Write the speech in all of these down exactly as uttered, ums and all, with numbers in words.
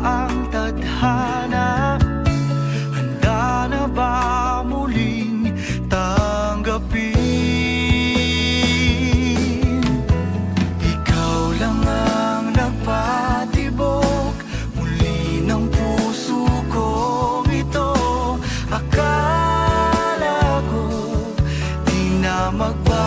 ang tadhana? Handa na ba muling tanggapin? Ikaw lang ang nagpatibok muli ng puso ko ito. Akala ko di na magbalik.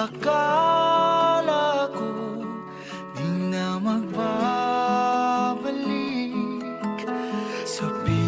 Akala ko di na magbabalik sa